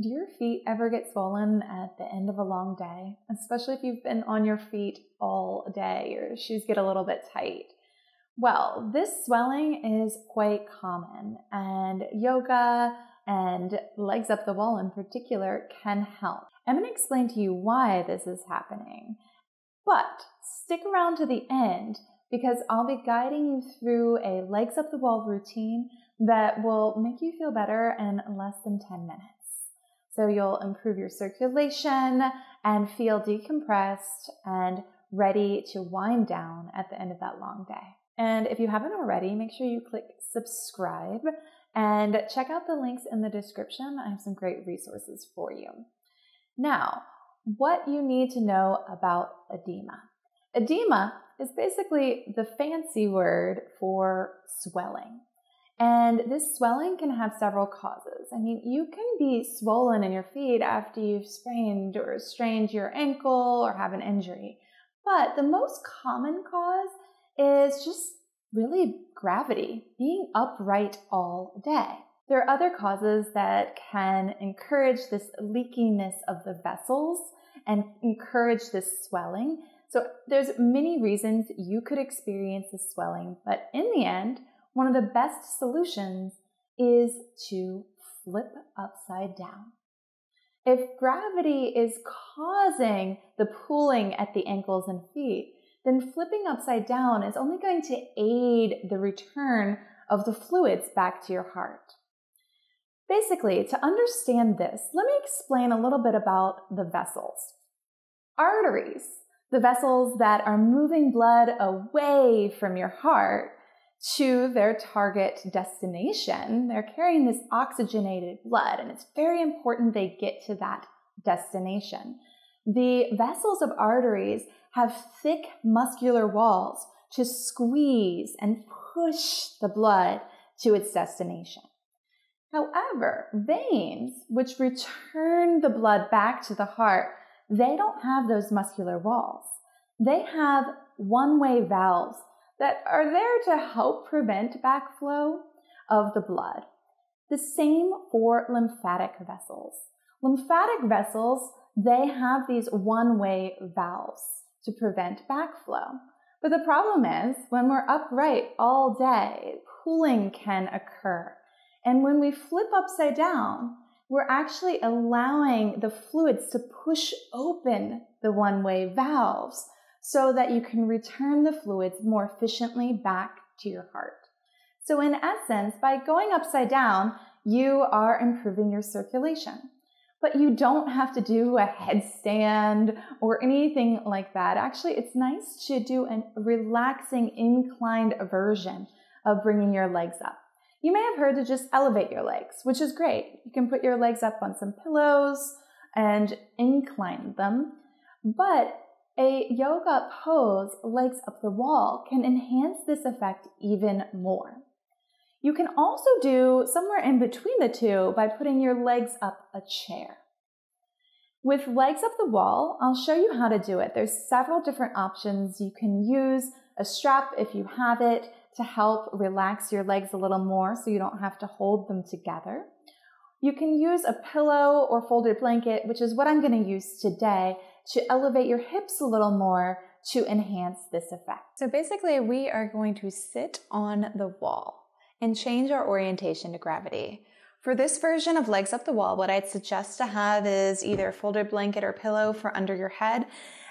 Do your feet ever get swollen at the end of a long day, especially if you've been on your feet all day? Your shoes get a little bit tight. Well, this swelling is quite common, and yoga and legs up the wall in particular can help. I'm going to explain to you why this is happening, but stick around to the end because I'll be guiding you through a legs up the wall routine that will make you feel better in less than 10 minutes. So you'll improve your circulation and feel decompressed and ready to wind down at the end of that long day. And if you haven't already, make sure you click subscribe and check out the links in the description. I have some great resources for you. Now, what you need to know about edema. Edema is basically the fancy word for swelling. And this swelling can have several causes. I mean, you can be swollen in your feet after you've sprained or strained your ankle or have an injury. But the most common cause is just really gravity, being upright all day. There are other causes that can encourage this leakiness of the vessels and encourage this swelling. So there's many reasons you could experience this swelling, but in the end, one of the best solutions is to flip upside down. If gravity is causing the pooling at the ankles and feet, then flipping upside down is only going to aid the return of the fluids back to your heart. Basically, to understand this, let me explain a little bit about the vessels. Arteries, the vessels that are moving blood away from your heart, to their target destination. They're carrying this oxygenated blood, and it's very important they get to that destination. The vessels of arteries have thick muscular walls to squeeze and push the blood to its destination. However, veins, which return the blood back to the heart, they don't have those muscular walls. They have one-way valves that are there to help prevent backflow of the blood. The same for lymphatic vessels. Lymphatic vessels, they have these one-way valves to prevent backflow. But the problem is, when we're upright all day, pooling can occur. And when we flip upside down, we're actually allowing the fluids to push open the one-way valves so that you can return the fluids more efficiently back to your heart. So in essence, by going upside down, you are improving your circulation. But you don't have to do a headstand or anything like that. Actually, it's nice to do a relaxing inclined version of bringing your legs up. You may have heard to just elevate your legs, which is great. You can put your legs up on some pillows and incline them. But a yoga pose, legs up the wall, can enhance this effect even more. You can also do somewhere in between the two by putting your legs up a chair. With legs up the wall, I'll show you how to do it. There's several different options. You can use a strap if you have it to help relax your legs a little more so you don't have to hold them together. You can use a pillow or folded blanket, which is what I'm going to use today, to elevate your hips a little more to enhance this effect. So basically, we are going to sit on the wall and change our orientation to gravity. For this version of legs up the wall, what I'd suggest to have is either a folded blanket or pillow for under your head.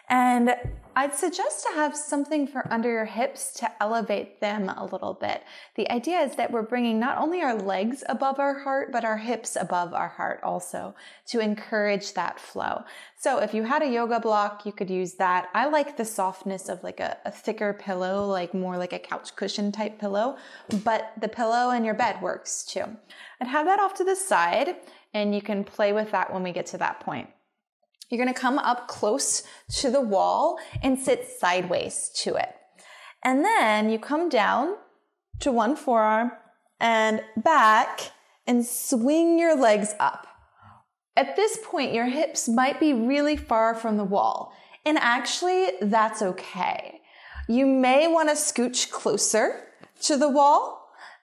And I'd suggest to have something for under your hips to elevate them a little bit. The idea is that we're bringing not only our legs above our heart, but our hips above our heart also to encourage that flow. So if you had a yoga block, you could use that. I like the softness of like a thicker pillow, like more like a couch cushion type pillow, but the pillow in your bed works too. I'd have that off to the side, and you can play with that when we get to that point. You're going to come up close to the wall and sit sideways to it. And then you come down to one forearm and back and swing your legs up. At this point, your hips might be really far from the wall. And actually, that's okay. You may want to scooch closer to the wall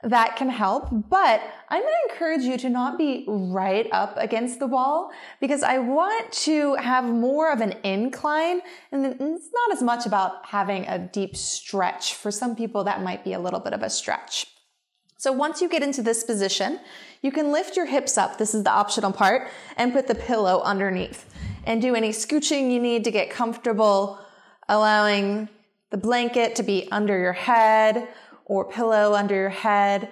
that can help, but I'm going to encourage you to not be right up against the wall because I want to have more of an incline, and it's not as much about having a deep stretch. For some people, that might be a little bit of a stretch. So once you get into this position, you can lift your hips up, this is the optional part, and put the pillow underneath and do any scooching you need to get comfortable, allowing the blanket to be under your head or pillow under your head.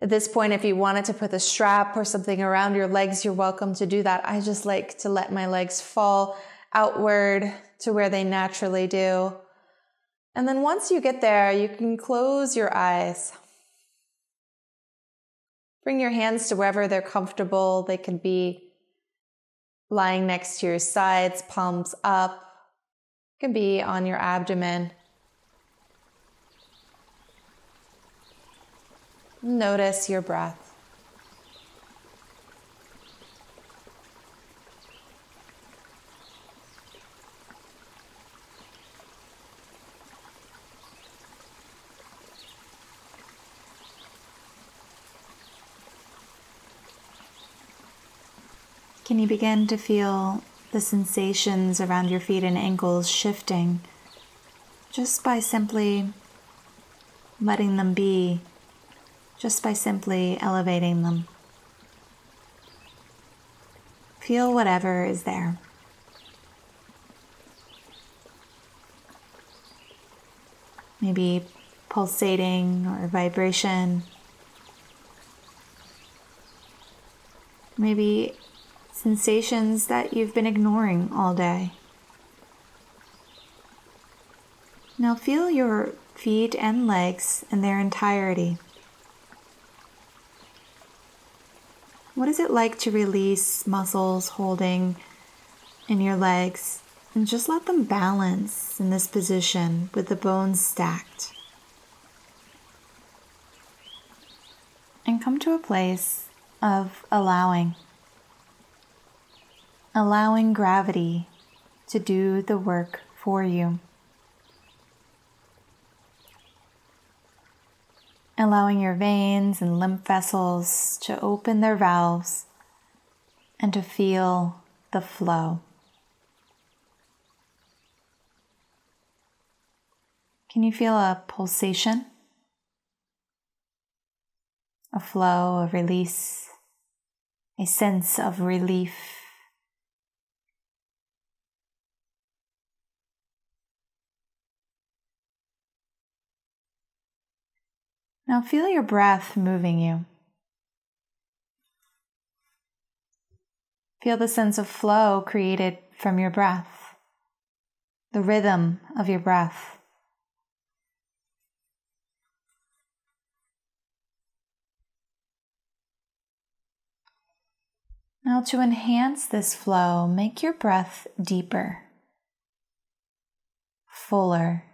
At this point, if you wanted to put a strap or something around your legs, you're welcome to do that. I just like to let my legs fall outward to where they naturally do. And then once you get there, you can close your eyes. Bring your hands to wherever they're comfortable. They can be lying next to your sides, palms up. It can be on your abdomen. Notice your breath. Can you begin to feel the sensations around your feet and ankles shifting just by simply letting them be? Just by simply elevating them. Feel whatever is there. Maybe pulsating or vibration. Maybe sensations that you've been ignoring all day. Now feel your feet and legs in their entirety. What is it like to release muscles holding in your legs and just let them balance in this position with the bones stacked? And come to a place of allowing. Allowing gravity to do the work for you. Allowing your veins and lymph vessels to open their valves and to feel the flow. Can you feel a pulsation? A flow, a release, a sense of relief. Now feel your breath moving you. Feel the sense of flow created from your breath, the rhythm of your breath. Now to enhance this flow, make your breath deeper, fuller.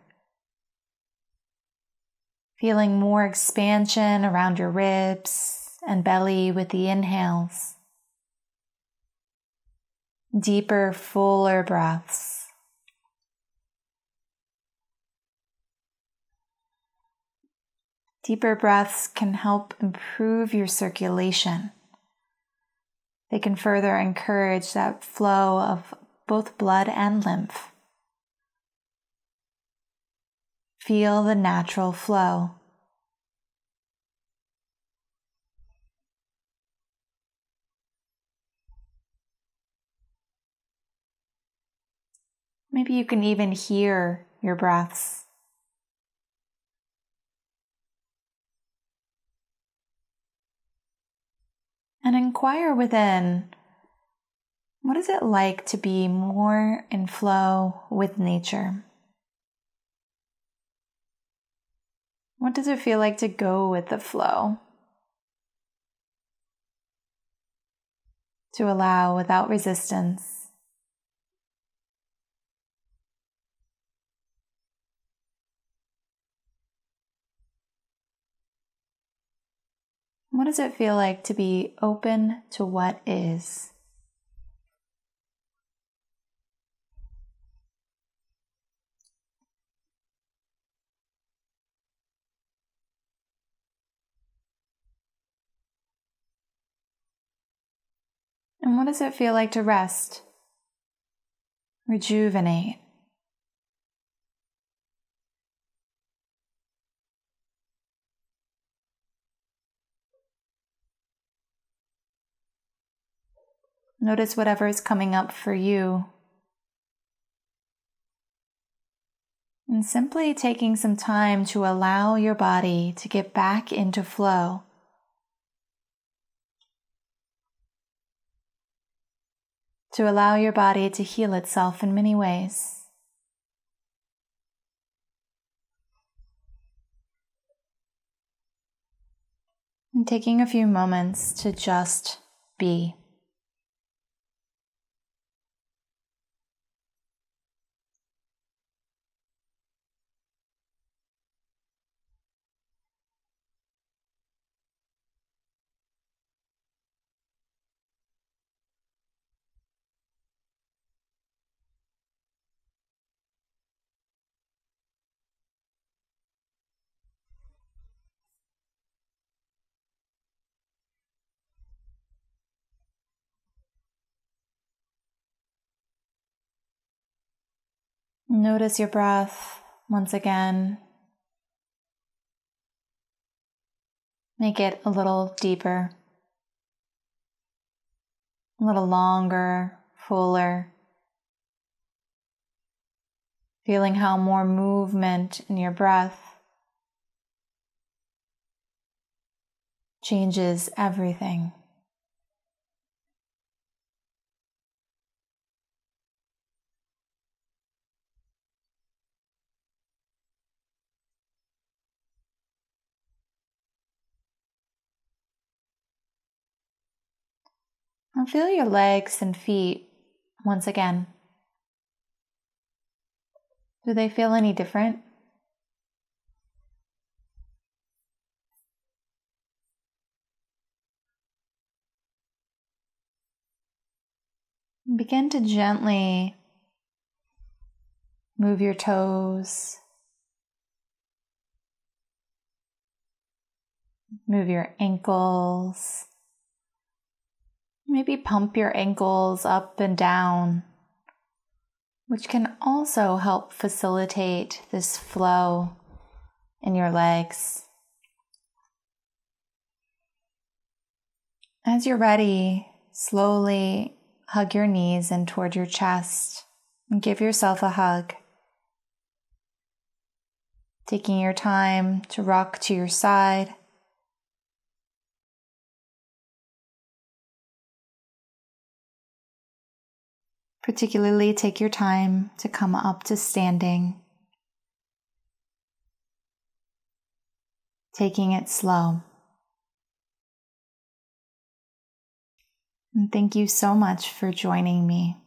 Feeling more expansion around your ribs and belly with the inhales. Deeper, fuller breaths. Deeper breaths can help improve your circulation. They can further encourage that flow of both blood and lymph. Feel the natural flow. Maybe you can even hear your breaths. And inquire within, what is it like to be more in flow with nature? What does it feel like to go with the flow? To allow without resistance. What does it feel like to be open to what is? And what does it feel like to rest, rejuvenate? Notice whatever is coming up for you. And simply taking some time to allow your body to get back into flow. To allow your body to heal itself in many ways. And taking a few moments to just be. Notice your breath once again. Make it a little deeper, a little longer, fuller. Feeling how more movement in your breath changes everything. And feel your legs and feet once again. Do they feel any different? Begin to gently move your toes, move your ankles. Maybe pump your ankles up and down, which can also help facilitate this flow in your legs. As you're ready, slowly hug your knees in toward your chest and give yourself a hug. Taking your time to rock to your side. Particularly take your time to come up to standing, taking it slow. And thank you so much for joining me.